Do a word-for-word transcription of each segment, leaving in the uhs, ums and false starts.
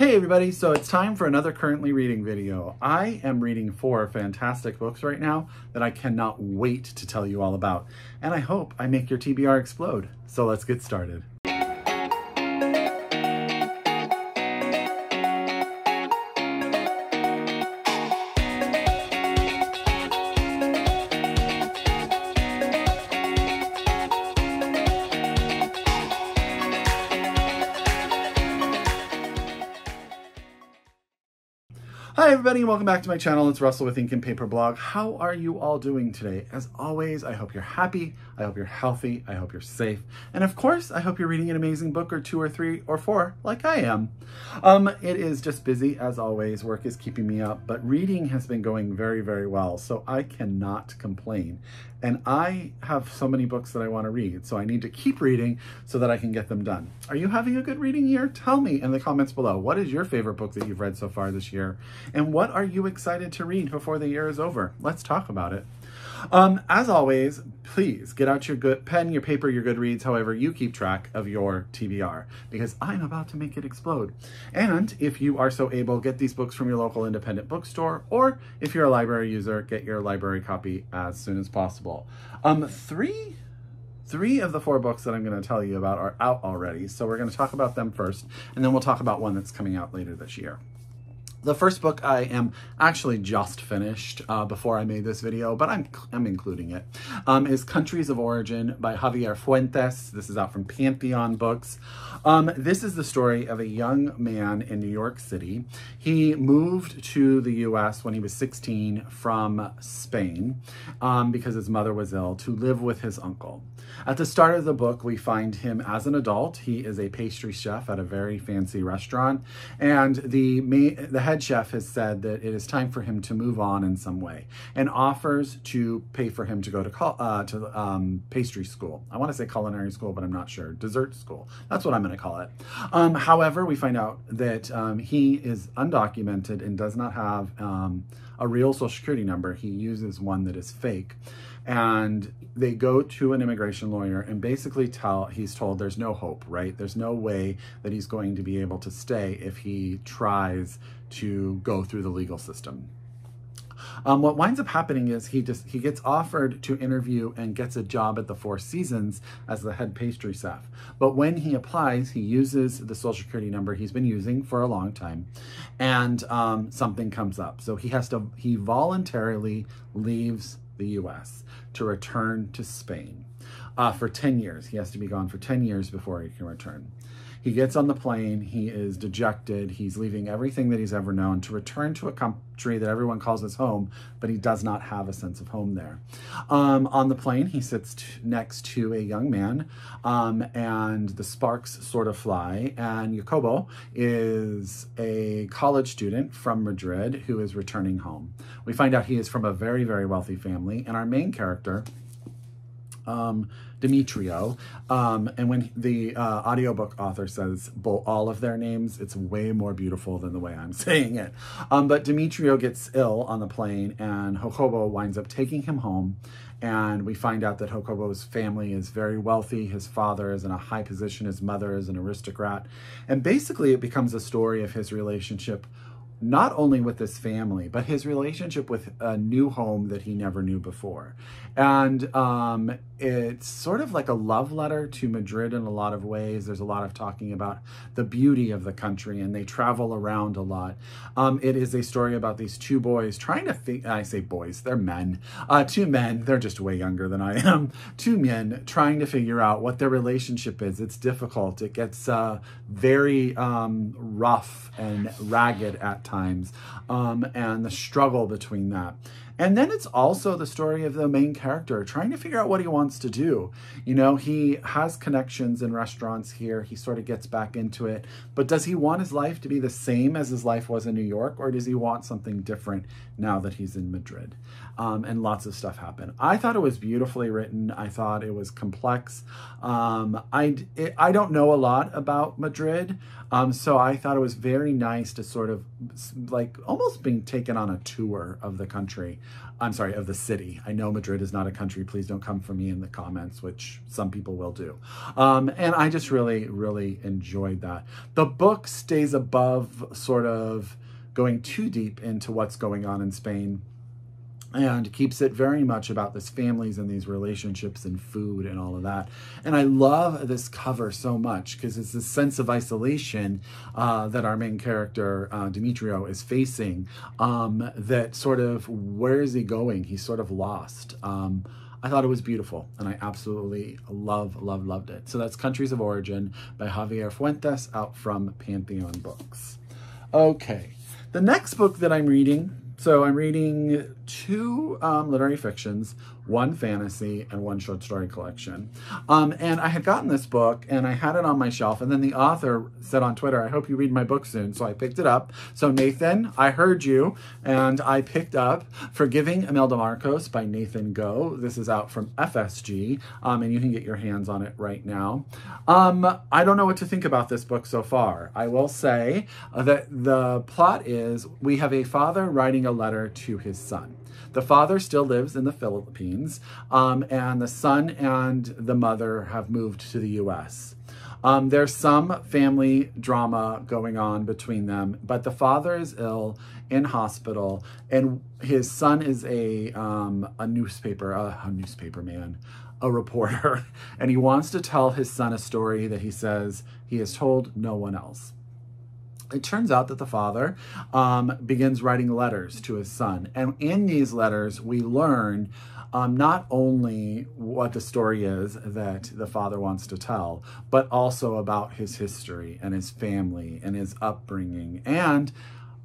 Hey everybody, so it's time for another currently reading video. I am reading four fantastic books right now that I cannot wait to tell you all about, and I hope I make your T B R explode. So let's get started. Hi everybody, welcome back to my channel. It's Russell with Ink and Paper Blog. How are you all doing today? As always, I hope you're happy, I hope you're healthy, I hope you're safe, and of course, I hope you're reading an amazing book or two or three or four like I am. Um, it is just busy as always. Work is keeping me up, but reading has been going very, very well, so I cannot complain. And I have so many books that I want to read, so I need to keep reading so that I can get them done. Are you having a good reading year? Tell me in the comments below. What is your favorite book that you've read so far this year? And what are you excited to read before the year is over? Let's talk about it. Um, as always, please get out your good pen, your paper, your Goodreads, however you keep track of your T B R, because I'm about to make it explode. And if you are so able, get these books from your local independent bookstore, or if you're a library user, get your library copy as soon as possible. Um, three... Three of the four books that I'm going to tell you about are out already, so we're going to talk about them first, and then we'll talk about one that's coming out later this year. The first book I am actually just finished uh, before I made this video, but I'm, I'm including it, um, is Countries of Origin by Javier Fuentes. This is out from Pantheon Books. Um, this is the story of a young man in New York City. He moved to the U S when he was sixteen from Spain um, because his mother was ill, to live with his uncle. At the start of the book, we find him as an adult. He is a pastry chef at a very fancy restaurant, and the, the head Head chef has said that it is time for him to move on in some way and offers to pay for him to go to call, uh, to um, pastry school. I want to say culinary school, but I'm not sure. Dessert school. That's what I'm going to call it. Um, however, we find out that um, he is undocumented and does not have um, a real social security number. He uses one that is fake. And they go to an immigration lawyer and basically tell, he's told there's no hope, right? There's no way that he's going to be able to stay if he tries to go through the legal system. Um, what winds up happening is he just he gets offered to interview and gets a job at the Four Seasons as the head pastry chef. But when he applies, he uses the social security number he's been using for a long time, and um, something comes up. So he has to he voluntarily leaves the U S to return to Spain uh, for ten years. He has to be gone for ten years before he can return. He gets on the plane, he is dejected, he's leaving everything that he's ever known to return to a country that everyone calls his home, but he does not have a sense of home there. Um, on the plane, he sits t next to a young man, um, and the sparks sort of fly, and Jacobo is a college student from Madrid who is returning home. We find out he is from a very, very wealthy family, and our main character, um, Demetrio, um, and when the uh, audiobook author says all of their names, it's way more beautiful than the way I'm saying it. Um, but Demetrio gets ill on the plane, and Jacobo winds up taking him home, and we find out that Jacobo's family is very wealthy. His father is in a high position, his mother is an aristocrat, and basically it becomes a story of his relationship not only with this family, but his relationship with a new home that he never knew before. And um, it's sort of like a love letter to Madrid in a lot of ways. There's a lot of talking about the beauty of the country, and they travel around a lot. Um, it is a story about these two boys trying to think, I say boys, they're men, uh, two men, they're just way younger than I am, two men trying to figure out what their relationship is. It's difficult. It gets uh, very um, rough and ragged at times. times um, and the struggle between that. And then it's also the story of the main character trying to figure out what he wants to do. You know, he has connections in restaurants here. He sort of gets back into it. But does he want his life to be the same as his life was in New York? Or does he want something different now that he's in Madrid? Um, and lots of stuff happened. I thought it was beautifully written. I thought it was complex. Um, I, it, I don't know a lot about Madrid. Um, so I thought it was very nice to sort of like almost being taken on a tour of the country. I'm sorry, of the city. I know Madrid is not a country. Please don't come for me in the comments, which some people will do. Um, and I just really, really enjoyed that. The book stays above sort of going too deep into what's going on in Spain and keeps it very much about this families and these relationships and food and all of that. And I love this cover so much because it's this sense of isolation uh, that our main character, uh, Demetrio, is facing, um, that sort of, where is he going? He's sort of lost. Um, I thought it was beautiful, and I absolutely love, love, loved it. So that's Countries of Origin by Javier Fuentes, out from Pantheon Books. Okay, the next book that I'm reading... So I'm reading two um, literary fictions, one fantasy and one short story collection. Um, and I had gotten this book and I had it on my shelf. And then the author said on Twitter, I hope you read my book soon. So I picked it up. So Nathan, I heard you. And I picked up Forgiving Imelda Marcos by Nathan Go. This is out from F S G. Um, and you can get your hands on it right now. Um, I don't know what to think about this book so far. I will say that the plot is we have a father writing a A letter to his son. The father still lives in the Philippines, um, and the son and the mother have moved to the U S Um, there's some family drama going on between them, but the father is ill in hospital, and his son is a um, a newspaper a, a newspaper man, a reporter, and he wants to tell his son a story that he says he has told no one else. It turns out that the father um, begins writing letters to his son. And in these letters, we learn um, not only what the story is that the father wants to tell, but also about his history and his family and his upbringing and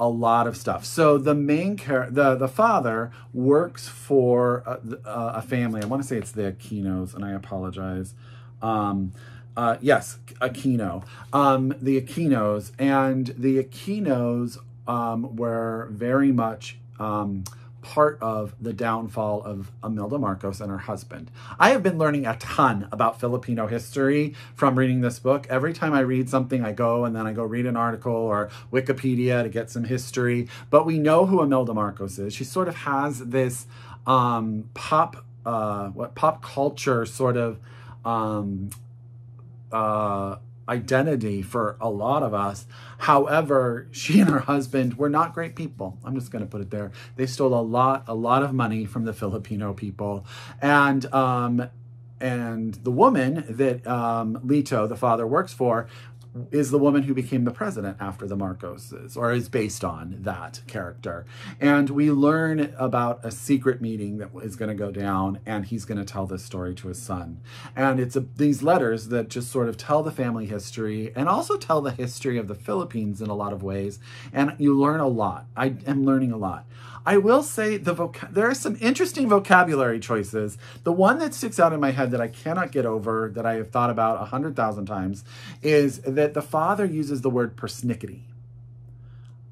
a lot of stuff. So the main character, the, the father works for a, a family. I want to say it's the Aquinos, and I apologize. Um, Uh, yes, Aquino. Um, the Aquinos. And the Aquinos um, were very much um, part of the downfall of Imelda Marcos and her husband. I have been learning a ton about Filipino history from reading this book. Every time I read something, I go and then I go read an article or Wikipedia to get some history. But we know who Imelda Marcos is. She sort of has this um, pop, uh, what pop culture sort of... Um, uh, identity for a lot of us. However, she and her husband were not great people. I'm just going to put it there. They stole a lot, a lot of money from the Filipino people. And, um, and the woman that, um, Lito, the father, works for is the woman who became the president after the Marcoses, or is based on that character. And we learn about a secret meeting that is going to go down, and he's going to tell this story to his son. And it's a, these letters that just sort of tell the family history and also tell the history of the Philippines in a lot of ways. And you learn a lot. I am learning a lot. I will say the voc there are some interesting vocabulary choices. The one that sticks out in my head that I cannot get over, that I have thought about a hundred thousand times, is that the father uses the word persnickety.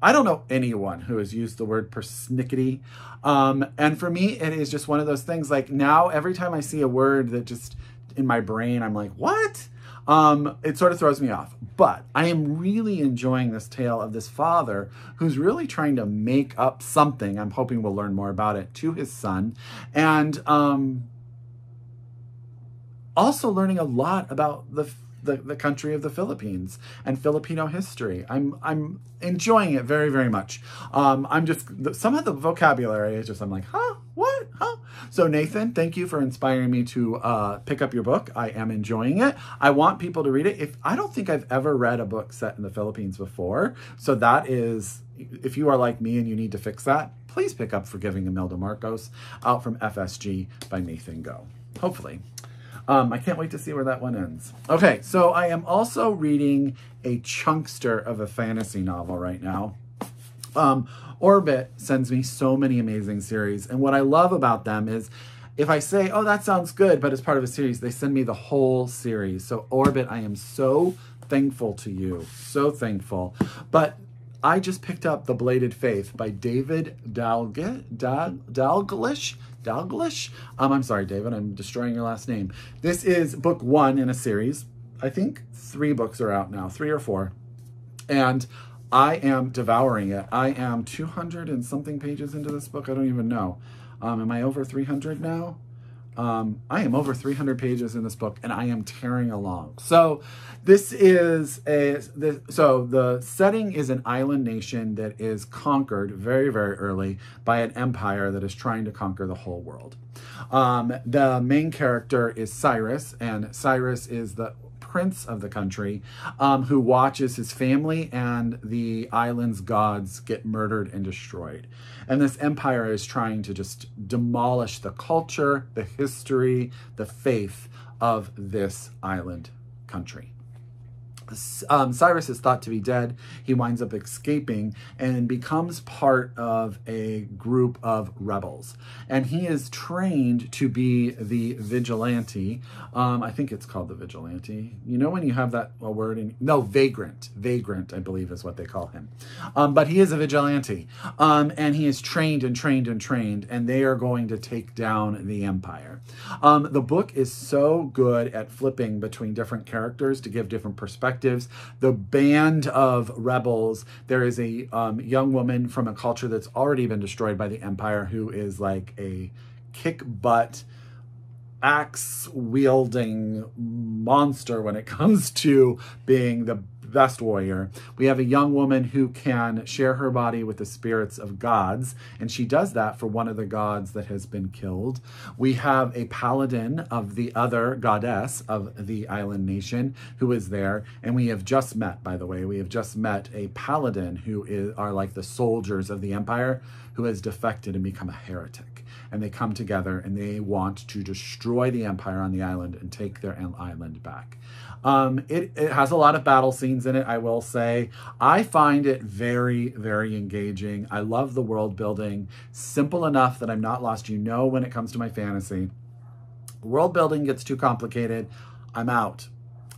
I don't know anyone who has used the word persnickety. Um, and for me, it is just one of those things, like, now every time I see a word that just in my brain, I'm like, what? Um, it sort of throws me off, but I am really enjoying this tale of this father who's really trying to make up something. I'm hoping we'll learn more about it, to his son, and um, also learning a lot about the, the the country of the Philippines and Filipino history. I'm I'm enjoying it very, very much. Um, I'm just some of the vocabulary is just I'm like, huh, what, huh? So Nathan, thank you for inspiring me to uh, pick up your book. I am enjoying it. I want people to read it. If I don't think I've ever read a book set in the Philippines before. So that is, if you are like me and you need to fix that, please pick up Forgiving Imelda Marcos, out from F S G by Nathan Go. Hopefully. Um, I can't wait to see where that one ends. Okay, so I am also reading a chunkster of a fantasy novel right now. Um, Orbit sends me so many amazing series. And what I love about them is if I say, oh, that sounds good, but it's part of a series, they send me the whole series. So Orbit, I am so thankful to you. So thankful. But I just picked up The Bladed Faith by David Dalglish. Dalglish? Dalglish? Um, I'm sorry, David, I'm destroying your last name. This is book one in a series. I think three books are out now, three or four. And I am devouring it. I am two hundred and something pages into this book. I don't even know. Um, am I over three hundred now? Um, I am over three hundred pages in this book, and I am tearing along. So this is a, this, so the setting is an island nation that is conquered very, very early by an empire that is trying to conquer the whole world. Um, the main character is Cyrus, and Cyrus is the prince of the country, um, who watches his family and the island's gods get murdered and destroyed. And this empire is trying to just demolish the culture, the history, the faith of this island country. Um, Cyrus is thought to be dead. He winds up escaping and becomes part of a group of rebels. And he is trained to be the vigilante. Um, I think it's called the vigilante. You know when you have that a word in... No, vagrant. Vagrant, I believe, is what they call him. Um, but he is a vigilante. Um, and he is trained and trained and trained. And they are going to take down the empire. Um, the book is so good at flipping between different characters to give different perspectives. The band of rebels, there is a um, young woman from a culture that's already been destroyed by the empire who is like a kick-butt, axe-wielding monster when it comes to being the best warrior. We have a young woman who can share her body with the spirits of gods, and she does that for one of the gods that has been killed. We have a paladin of the other goddess of the island nation who is there, and we have just met, by the way, we have just met a paladin who is, are like the soldiers of the empire who has defected and become a heretic. And they come together and they want to destroy the empire on the island and take their island back. Um, it, it has a lot of battle scenes in it, I will say. I find it very, very engaging. I love the world building. Simple enough that I'm not lost. You know, when it comes to my fantasy, world building gets too complicated. I'm out.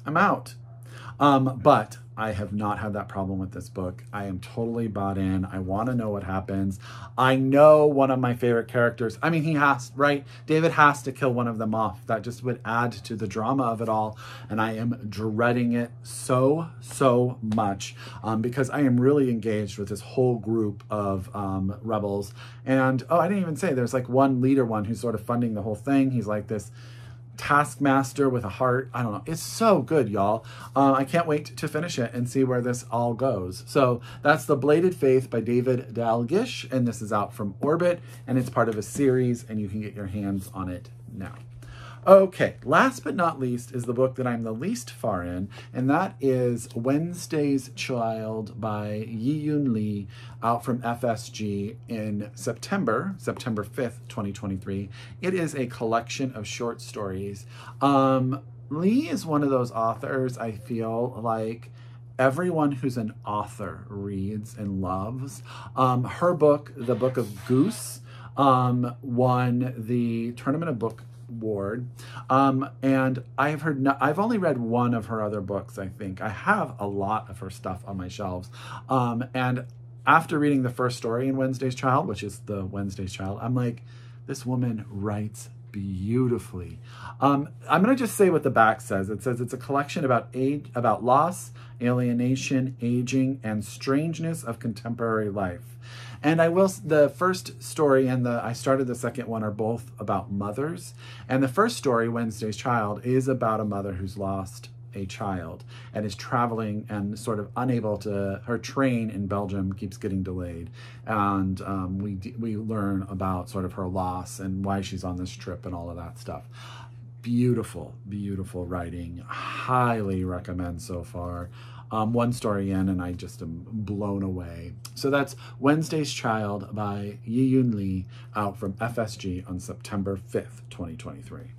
I'm out. Um, but I have not had that problem with this book. I am totally bought in. I want to know what happens. I know one of my favorite characters. I mean, he has, right? David has to kill one of them off. That just would add to the drama of it all. And I am dreading it so, so much um, because I am really engaged with this whole group of um, rebels. And, oh, I didn't even say there's like one leader one who's sort of funding the whole thing. He's like this taskmaster with a heart. I don't know. It's so good, y'all. Uh, I can't wait to finish it and see where this all goes. So that's The Bladed Faith by David Dalglish, and this is out from Orbit, and it's part of a series, and you can get your hands on it now. Okay, last but not least is the book that I'm the least far in, and that is Wednesday's Child by Yiyun Li, out from F S G in September, September fifth, twenty twenty-three. It is a collection of short stories. Um, Li is one of those authors I feel like everyone who's an author reads and loves. Um, her book, The Book of Goose, um, won the Tournament of Book Ward. Um, and I have heard, no, I've only read one of her other books, I think. I have a lot of her stuff on my shelves. Um, and after reading the first story in Wednesday's Child, which is the Wednesday's Child, I'm like, this woman writes beautifully. Um, I'm going to just say what the back says. It says it's a collection about age, about loss, alienation, aging, and strangeness of contemporary life. And I will, the first story and the, I started the second one are both about mothers. And the first story, Wednesday's Child, is about a mother who's lost a child and is traveling and sort of unable to, her train in Belgium keeps getting delayed. And um, we, we learn about sort of her loss and why she's on this trip and all of that stuff. Beautiful, beautiful writing. Highly recommend so far. Um, one story in, and I just am blown away. So that's Wednesday's Child by Yiyun Li, out from F S G on September fifth, twenty twenty-three.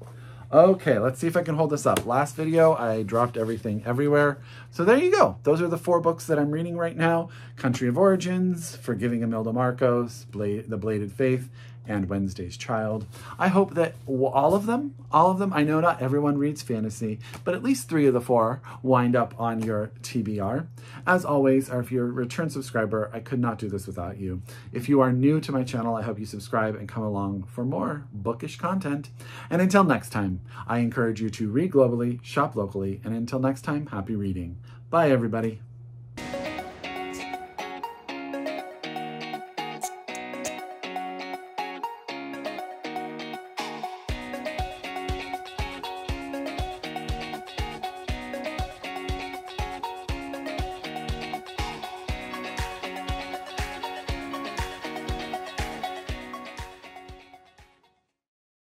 Okay, let's see if I can hold this up. Last video, I dropped everything everywhere. So there you go. Those are the four books that I'm reading right now. Country of Origins, Forgiving Imelda Marcos, Bla- The Bladed Faith, and Wednesday's Child. I hope that all of them, all of them, I know not everyone reads fantasy, but at least three of the four wind up on your T B R. As always, or if you're a return subscriber, I could not do this without you. If you are new to my channel, I hope you subscribe and come along for more bookish content. And until next time, I encourage you to read globally, shop locally, and until next time, happy reading. Bye, everybody.